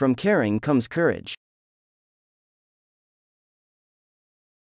From caring comes courage.